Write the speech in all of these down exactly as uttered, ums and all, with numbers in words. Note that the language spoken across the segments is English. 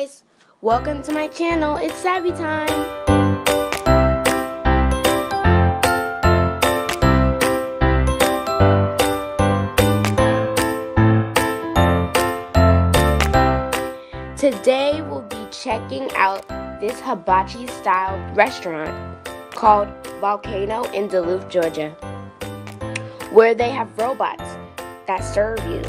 guys, welcome to my channel. It's Savvy Time. Today we'll be checking out this hibachi style restaurant called Volcano in Duluth, Georgia, where they have robots that serve you.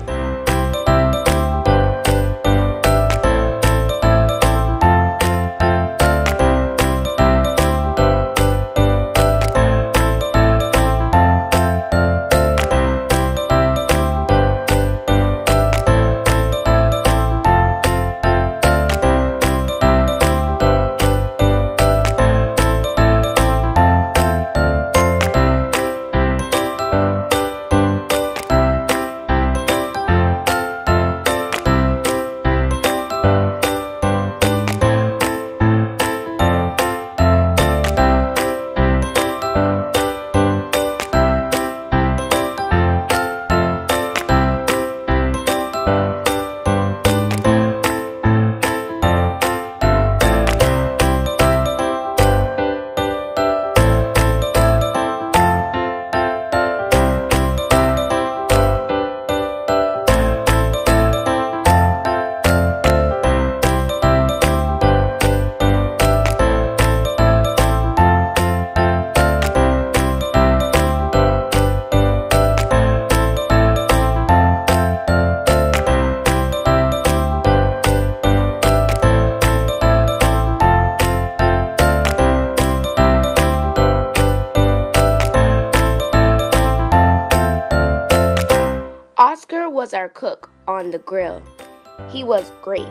Oscar was our cook on the grill. He was great.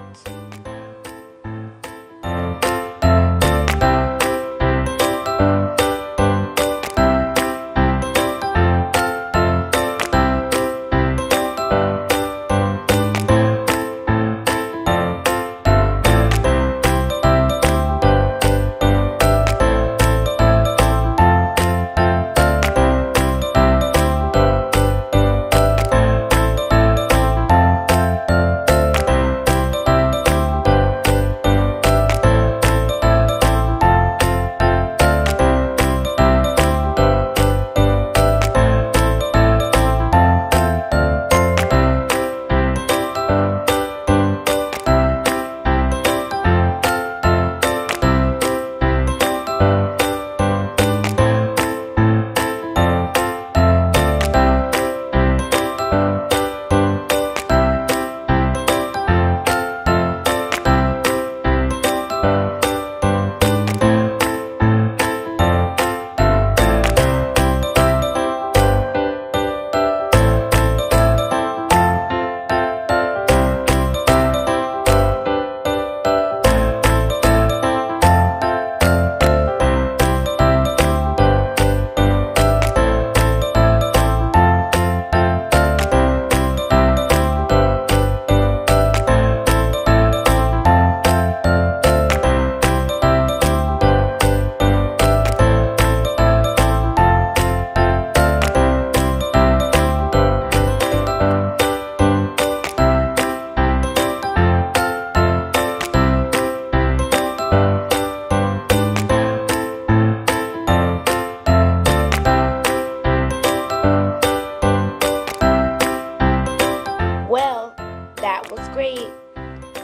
Great.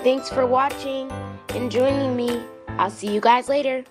Thanks for watching and joining me. I'll see you guys later.